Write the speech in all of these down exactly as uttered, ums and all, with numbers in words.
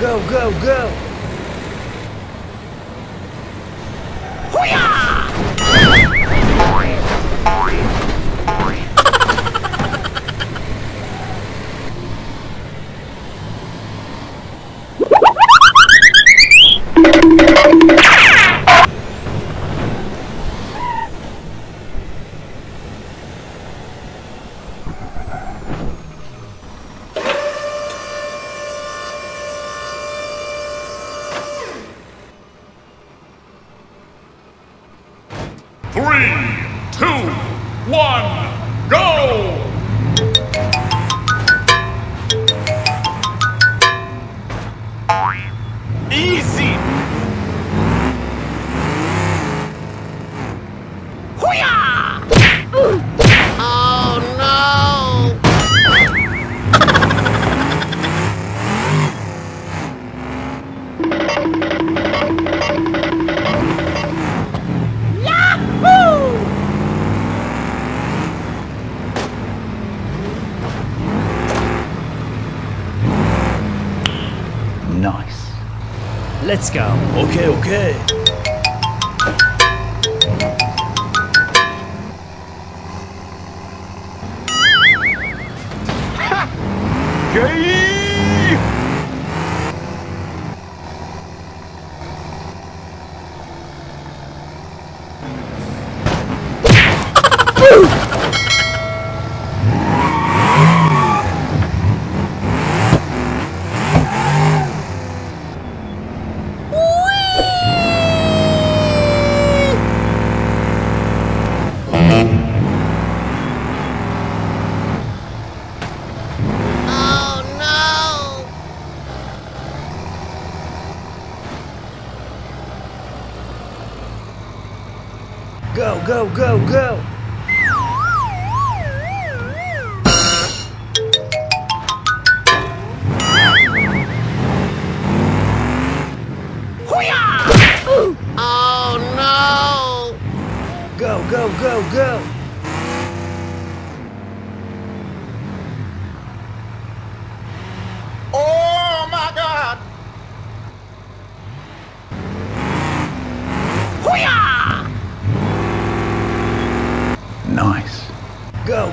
go, go, go! Let's go. Okay, okay. Ha! Gay! Go, go, go, go! Hoo-yah! Oh no! Go, go, go, go! Oh my God! Hoo-yah! Nice. Go,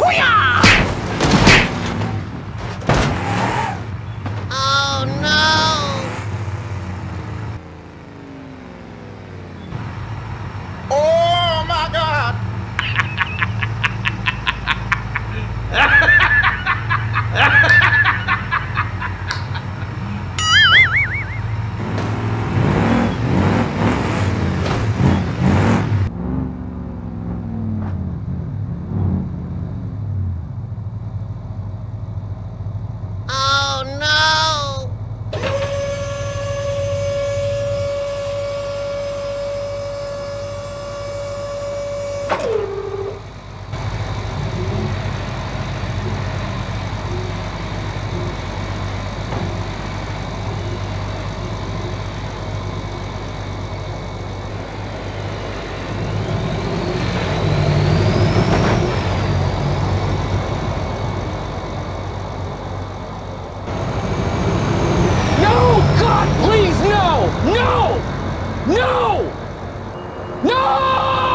Hoo-yah! No! No! No! No!